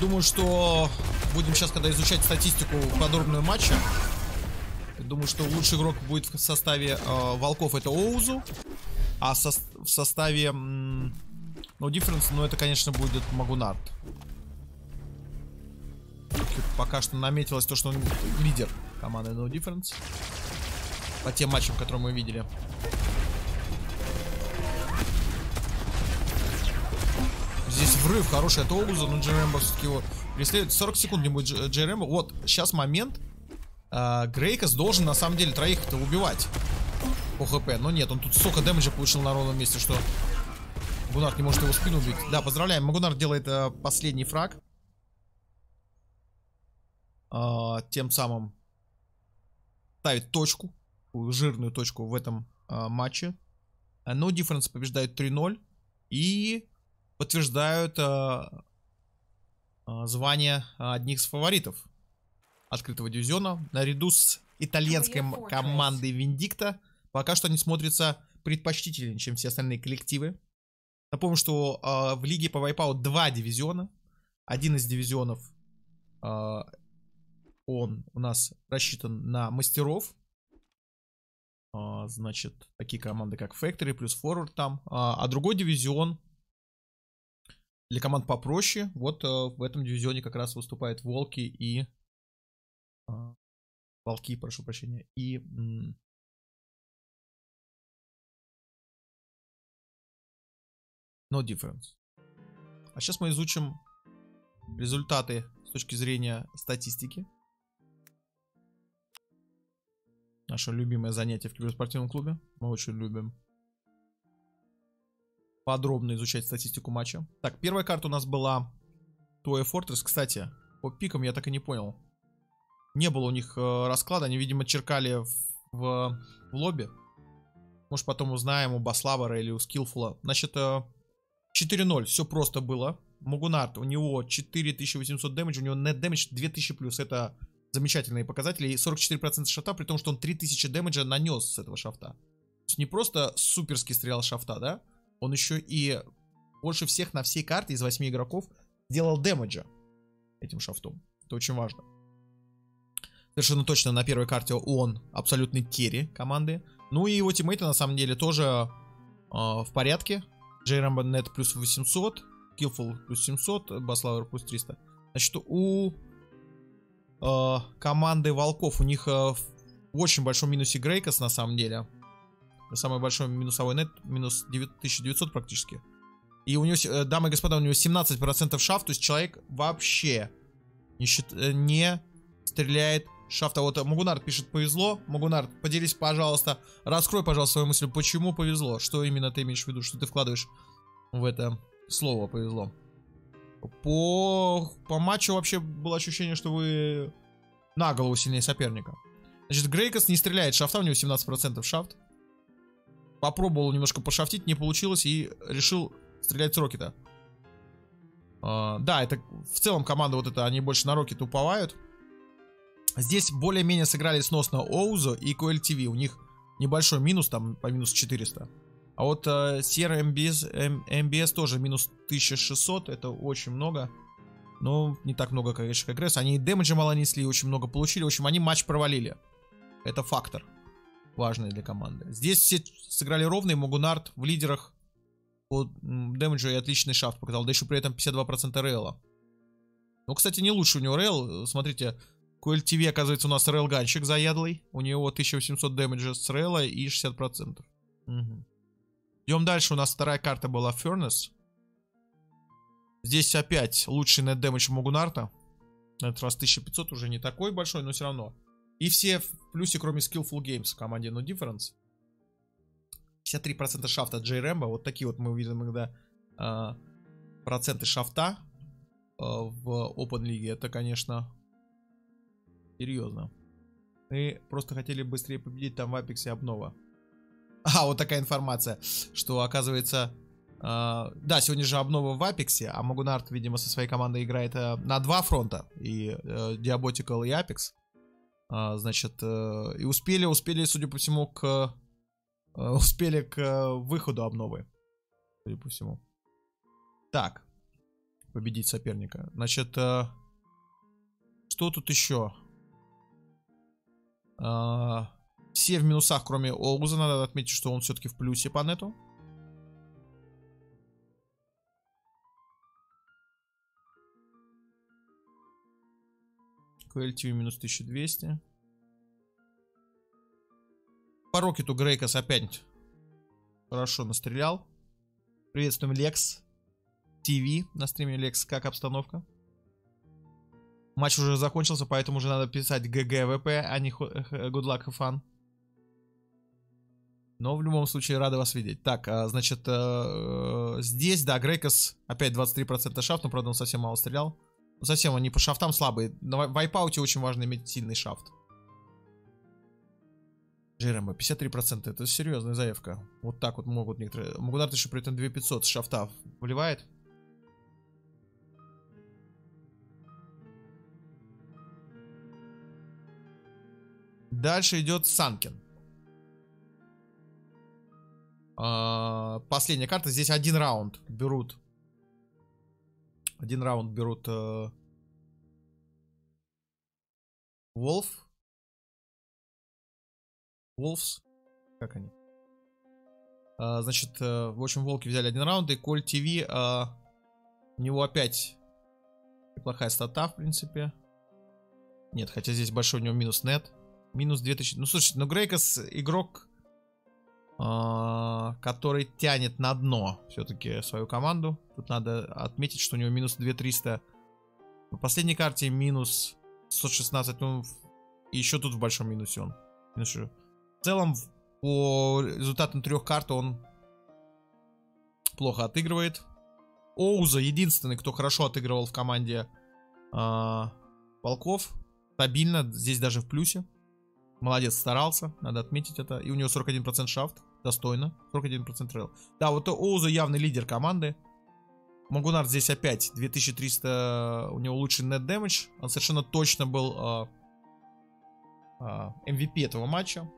Думаю, что будем сейчас, когда изучать статистику подробную матча, думаю, что лучший игрок будет в составе э, волков — это Оузу, а со в составе No Difference, ну это, конечно, будет Магунард. Пока что наметилось то, что он лидер команды No Difference по тем матчам, которые мы видели. Здесь врыв хороший от Оуза, но Джерембо все-таки его преследует. сорок секунд не будет Джерембо. Вот, сейчас момент. А, Грейкос должен, на самом деле, троих-то убивать по ХП. Но нет, он тут столько дэмэджа получил на ровном месте, что Магунард не может его спину убить. Да, поздравляем. Магунард делает а, последний фраг. А, тем самым ставит точку, жирную точку в этом а, матче. А, No Difference побеждает три ноль. И... подтверждают э, э, звание одних из фаворитов открытого дивизиона. Наряду с итальянской командой Виндикта пока что они смотрятся предпочтительнее, чем все остальные коллективы. Напомню, что э, в лиге по вайпаут два дивизиона. Один из дивизионов, э, он у нас рассчитан на мастеров. Э, значит, такие команды, как Factory плюс Forward там. Э, а другой дивизион... для команд попроще. Вот э, в этом дивизионе как раз выступают волки и... Э, волки, прошу прощения. И... М, No Difference. А сейчас мы изучим результаты с точки зрения статистики. Наше любимое занятие в киберспортивном клубе. Мы очень любим подробно изучать статистику матча. Так, первая карта у нас была Toy Fortress. Кстати, по пикам я так и не понял. Не было у них э, расклада. Они, видимо, черкали в, в, в лобби. Может, потом узнаем у Баславара или у Скилфула. Значит, э, четыре ноль. Все просто было. Магунард, у него четыре тысячи восемьсот дэмэдж. У него нет дэмэдж две тысячи плюс. Это замечательные показатели. И сорок четыре процента шафта, при том, что он три тысячи дэмэджа нанес с этого шафта. То есть не просто суперский стрелял шафта, да? Он еще и больше всех на всей карте из восьми игроков делал дэмэджа этим шафтом. Это очень важно. Совершенно точно на первой карте он абсолютный керри команды. Ну и его тиммейты на самом деле тоже э, в порядке. Джейрамбо Нет плюс восемьсот, Килфул плюс семьсот, Баславер плюс триста. Значит, у э, команды волков. У них э, в очень большом минусе Грейкос, на самом деле. Самый большой минусовой нет, минус девять тысяч девятьсот практически. И у него, э, дамы и господа, у него семнадцать процентов шафт, то есть человек вообще не, счит, э, не стреляет шафта. Вот Магунард пишет: повезло. Магунард, поделись, пожалуйста, раскрой, пожалуйста, свою мысль, почему повезло. Что именно ты имеешь в виду, что ты вкладываешь в это слово повезло? По, по матчу вообще было ощущение, что вы на голову сильнее соперника. Значит, Грейкос не стреляет шафта, у него семнадцать процентов шафт. Попробовал немножко пошафтить, не получилось, и решил стрелять с Рокета. А, да, это в целом команда вот эта, они больше на Рокет уповают. Здесь более-менее сыграли сносно Оузо и Q L T V. У них небольшой минус, там по минус четыреста. А вот э, Sierra эм би эс, эм би эс тоже минус тысяча шестьсот, это очень много. Но не так много, конечно, как Рэс. Они и демеджа мало несли, очень много получили. В общем, они матч провалили. Это фактор важный для команды. Здесь все сыграли ровный, Магунард в лидерах по демеджу и отличный шафт показал. Да еще при этом пятьдесят два процента реэла. Ну, кстати, не лучше у него реэл. Смотрите, Q L T V, оказывается, у нас рейлганщик заядлый. У него тысяча восемьсот демеджа с реэла и шестьдесят процентов. Угу. Идем дальше. У нас вторая карта была Furnace. Здесь опять лучший net damage Магунарта. На этот раз тысяча пятьсот, уже не такой большой, но все равно. И все в плюсе, кроме Skillful Games в команде No Difference. пятьдесят три процента шафта Джей Рэмбо. Вот такие вот мы видим иногда э, проценты шафта э, в Open League. Это, конечно, серьезно. Мы просто хотели быстрее победить, там в Apex обнова. А, вот такая информация, что, оказывается, э, да, сегодня же обнова в Apex, а Магунард, видимо, со своей командой играет э, на два фронта, и э, Diabotical, и Apex, э, значит, э, и успели, успели, судя по всему, к, э, успели к э, выходу обновы, судя по всему. Так, победить соперника, значит, э, что тут еще? Э, Все в минусах, кроме Олгуза. Надо отметить, что он все-таки в плюсе по нету. Q L T V минус тысяча двести. По Рокету Грейкос опять хорошо настрелял. Приветствуем Lex ти ви на стриме. Lex, как обстановка? Матч уже закончился, поэтому уже надо писать джи джи ви пи, а не Good Luck have Fun. Но в любом случае рады вас видеть. Так, значит, здесь, да, Грейкос опять двадцать три процента шафт, но, правда, он совсем мало стрелял. Совсем они по шафтам слабые. На вайпауте очень важно иметь сильный шафт. Джерема, пятьдесят три процента, это серьезная заявка. Вот так вот могут некоторые... Магунард еще при этом две тысячи пятьсот с шафта вливает. Дальше идет Санкин. Последняя карта. Здесь один раунд берут. Один раунд берут Волф. Волфс. Как они? А, значит, в общем, Волки взяли один раунд. И Коль ТВ. А, у него опять неплохая стата, в принципе. Нет, хотя здесь большой у него минус нет. Минус две тысячи. Ну, слушайте, ну Грейкос игрок, который тянет на дно все-таки свою команду. Тут надо отметить, что у него минус две тысячи триста. На последней карте минус сто шестнадцать. Ну, и еще тут в большом минусе он. В целом, по результатам трех карт он плохо отыгрывает. Оуза единственный, кто хорошо отыгрывал в команде э, Волков. Стабильно, здесь даже в плюсе. Молодец, старался, надо отметить это. И у него сорок один процент шафт, достойно. сорок один процент рейл. Да, вот Оуза явный лидер команды. Магунард здесь опять две тысячи триста, у него лучший net damage. Он совершенно точно был а, а, эм ви пи этого матча.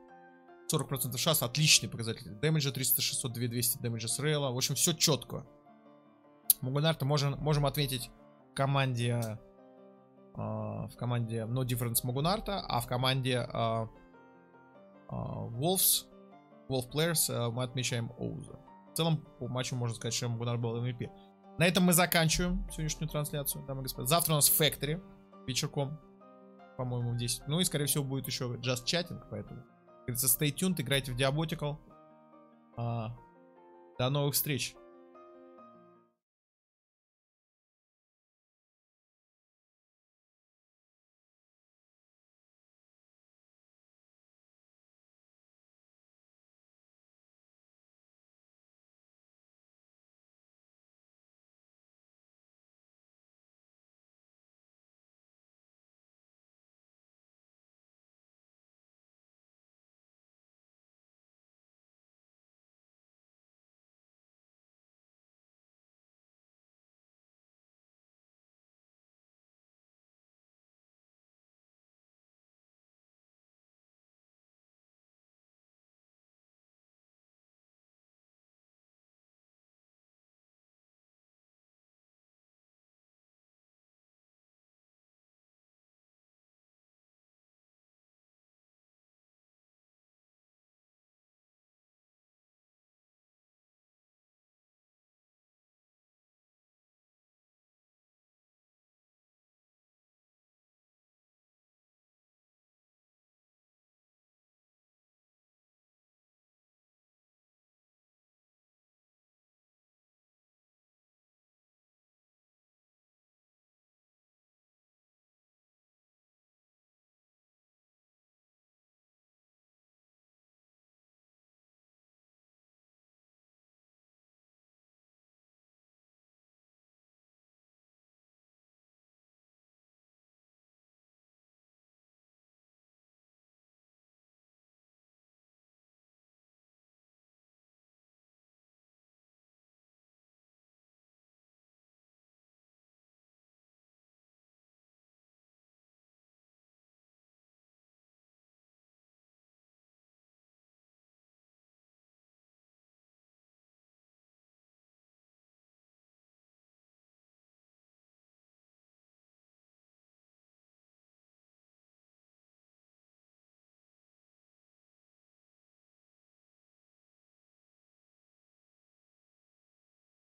сорок процентов шафт, отличный показатель. Дэмэджа триста шестьсот, две тысячи двести дэмэджа с рейла. В общем, все четко. Магунарда можем, можем отметить в команде... Uh, в команде No Difference Магунарта, а в команде uh, uh, Wolves, Wolf Players uh, мы отмечаем Оуза. В целом по матчу можно сказать, что Магунарт был эм ви пи. На этом мы заканчиваем сегодняшнюю трансляцию, дамы и господа. Завтра у нас Factory вечерком. по-моему, в десять. Ну и, скорее всего, будет еще Just Chatting, поэтому. Говорится, stay tuned, играйте в Diabotical. А, до новых встреч.